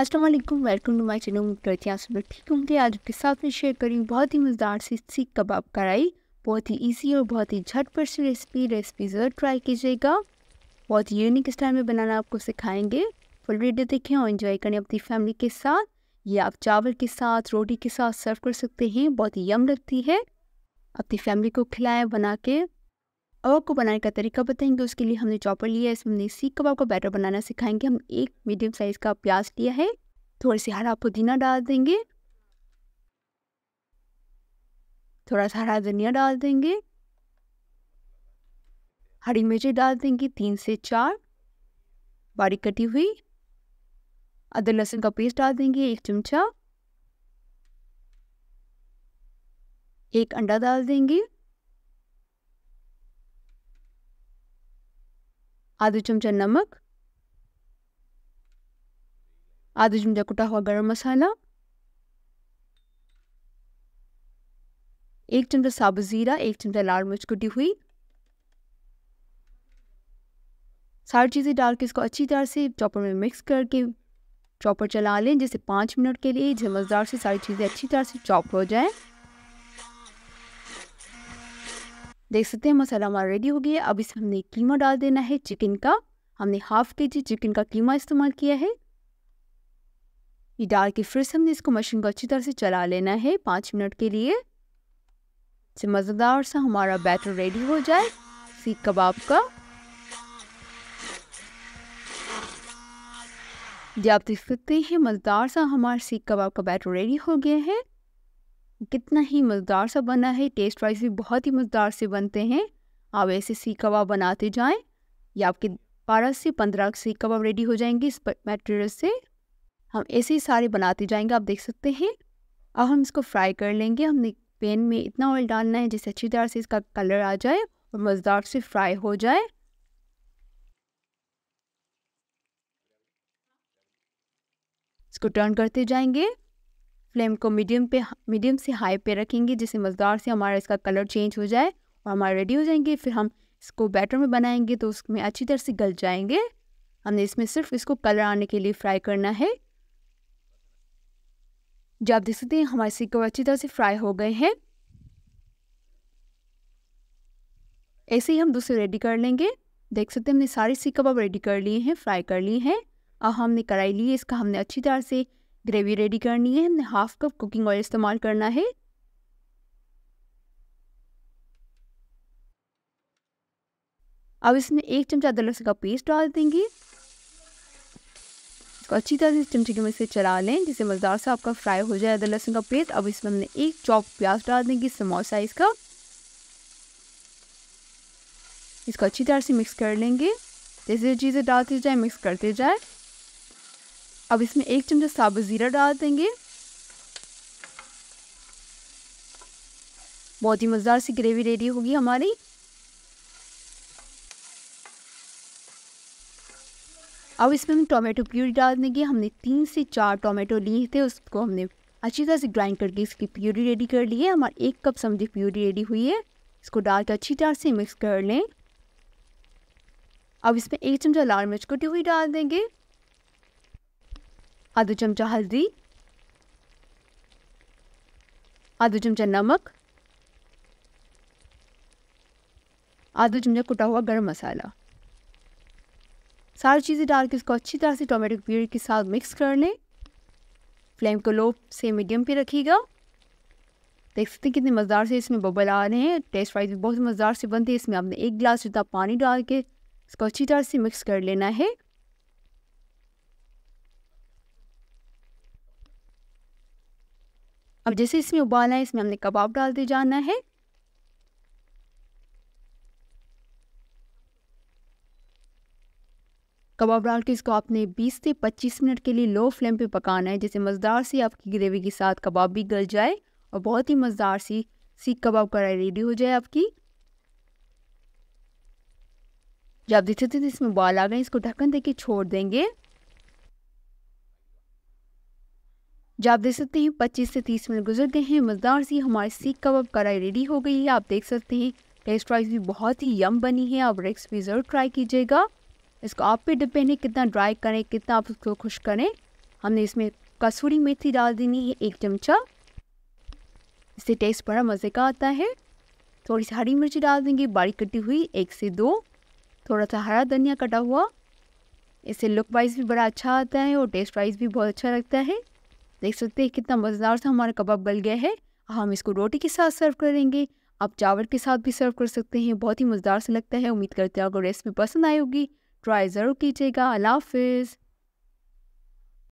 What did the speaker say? अस्सलाम वालेकुम, welcome to my channel. उम्मीद करती हूँ आप सब लोग ठीक होंगे। आज आपके साथ में शेयर करी बहुत ही मज़ेदार सी सीख कबाब कढ़ाई, बहुत ही इजी और बहुत ही झटपट सी रेसिपी ज़रूर ट्राई कीजिएगा। बहुत ही यूनिक स्टाइल में बनाना आपको सिखाएंगे। फुल वीडियो देखें और एंजॉय करें अपनी फैमिली के साथ। ये आप चावल के साथ, रोटी के साथ सर्व कर सकते हैं, बहुत ही यम लगती है। अपनी फैमिली को खिलाएं बना के। अब आपको बनाने का तरीका बताएंगे। उसके लिए हमने चॉपर लिया है, इसमें हमने सीख कबाब का बैटर बनाना सिखाएंगे। हम एक मीडियम साइज़ का प्याज लिया है, थोड़ी सी हरा पुदीना डाल देंगे, थोड़ा सा हरा धनिया डाल देंगे, हरी मिर्ची डाल देंगे 3 से 4 बारीक कटी हुई, अदरक लहसुन का पेस्ट डाल देंगे 1 चमचा, एक अंडा डाल देंगे, आधा चमचा नमक, आधा चमचा कुटा हुआ गरम मसाला, 1 चमचा साबुत जीरा, 1 चमचा लाल मिर्च कुटी हुई। सारी चीज़ें डाल के इसको अच्छी तरह से चॉपर में मिक्स करके चॉपर चला लें, जिससे 5 मिनट के लिए समझदार से सारी चीज़ें अच्छी तरह से चॉप हो जाएं। देख सकते हैं मसाला हमारा रेडी हो गया। अब इसमें हमने कीमा डाल देना है चिकन का। हमने 1/2 kg चिकन का कीमा इस्तेमाल किया है। ये डाल के फिर से हमने इसको मशीन को अच्छी तरह से चला लेना है 5 मिनट के लिए, जिससे मज़ेदार सा हमारा बैटर रेडी हो जाए सीख कबाब का। ये आप देख सकते हैं मज़ेदार सा हमारा सीख कबाब का बैटर रेडी हो गया है। कितना ही मज़ेदार सा बना है, टेस्ट वाइज भी बहुत ही मज़ेदार से बनते हैं। आप ऐसे सीख कबाब बनाते जाएं, या आपके 12 से 15 सीख कबाब रेडी हो जाएंगे। इस मटेरियल से हम ऐसे ही सारे बनाते जाएंगे। आप देख सकते हैं अब हम इसको फ्राई कर लेंगे। हमने पैन में इतना ऑयल डालना है जिससे अच्छी तरह से इसका कलर आ जाए और मज़ेदार से फ्राई हो जाए। इसको टर्न करते जाएंगे। फ्लेम को मीडियम से हाई पे रखेंगे, जिससे मज़ेदार से हमारा इसका कलर चेंज हो जाए और हमारे रेडी हो जाएंगे। फिर हम इसको बैटर में बनाएंगे तो उसमें अच्छी तरह से गल जाएंगे। हमने इसमें सिर्फ इसको कलर आने के लिए फ्राई करना है। जब आप देख सकते हैं हमारे सीख कबाब अच्छी तरह से फ्राई हो गए हैं। ऐसे ही हम दूसरे रेडी कर लेंगे। देख सकते हैं हमने सारे सीख कबाब रेडी कर लिए हैं, फ्राई कर लिए हैं। अब हमने कढ़ाई ली है, इसका हमने अच्छी तरह से ग्रेवी रेडी करनी है। हमने 1/2 कप कुकिंग ऑयल इस्तेमाल करना है। अब इसमें 1 चमचा अदरक लहसुन का पेस्ट डाल देंगे। इसको अच्छी तरह से चमचे में से चला लें, जिससे मज़ेदार सा आपका फ्राई हो जाए अदरक लहसुन का पेस्ट। अब इसमें हमने 1 चॉप प्याज डाल देंगे स्मॉल साइज का। इसको अच्छी तरह से मिक्स कर लेंगे। जैसे चीज़ें डालते जाए मिक्स करते जाए। अब इसमें 1 चमचा साबुत ज़ीरा डाल देंगे। बहुत ही मज़ेदार सी ग्रेवी रेडी होगी हमारी। अब इसमें हम टोमेटो प्यूरी डाल देंगे। हमने 3 से 4 टोमेटो लिए थे, उसको हमने अच्छी तरह से ग्राइंड करके इसकी प्यूरी रेडी कर ली है। हमारी 1 कप समझी प्यूरी रेडी हुई है। इसको डाल के अच्छी तरह से मिक्स कर लें। अब इसमें 1 चमचा लाल मिर्च कुटी हुई डाल देंगे, आधा चमचा हल्दी, आधा चमचा नमक, आधा चमचा कुटा हुआ गरम मसाला। सारी चीज़ें डाल के इसको अच्छी तरह से टोमेटो प्यूरी के साथ मिक्स कर लें। फ्लेम को लो से मीडियम पे रखिएगा। देख सकते हैं कितने मज़ेदार से इसमें बबल आ रहे हैं। टेस्ट वाइज भी बहुत मज़ेदार से बनती है। इसमें आपने 1 गिलास जितना पानी डाल के इसको अच्छी तरह से मिक्स कर लेना है। अब जैसे इसमें उबाल आए, इसमें हमने कबाब डालते जाना है। कबाब डाल के इसको आपने 20 से 25 मिनट के लिए लो फ्लेम पे पकाना है, जिससे मज़ेदार से आपकी ग्रेवी के साथ कबाब भी गल जाए और बहुत ही मज़ेदार सी सीख कबाब कढ़ाई रेडी हो जाए आपकी। जब आप देखते थे इसमें उबाल आ गए, इसको ढक्कन देके छोड़ देंगे। जब आप देख सकते हैं 25 से 30 मिनट गुजर गए हैं। मज़ेदार सी हमारी सीख कबाब कढ़ाई रेडी हो गई है। आप देख सकते हैं टेस्ट वाइज भी बहुत ही यम बनी है। आप रेसिपी ज़रूर ट्राई कीजिएगा। इसको आप पे डिपेंड है कितना ड्राई करें, कितना आप उसको खुश करें। हमने इसमें कसूरी मेथी डाल देनी है 1 चमचा, इससे टेस्ट बड़ा मज़े का आता है। थोड़ी सी हरी मिर्ची डाल देंगे बारीक कटी हुई 1 से 2, थोड़ा सा हरा धनिया कटा हुआ, इससे लुक वाइज भी बड़ा अच्छा आता है और टेस्ट वाइज भी बहुत अच्छा लगता है। देख सकते हैं कितना मज़ेदार सा हमारा कबाब गल गया है। हम इसको रोटी के साथ सर्व करेंगे, आप चावल के साथ भी सर्व कर सकते हैं, बहुत ही मज़ेदार से लगता है। उम्मीद करते हैं आपको रेसिपी पसंद आई होगी, ट्राई ज़रूर कीजिएगा। अल्लाह हाफिज़।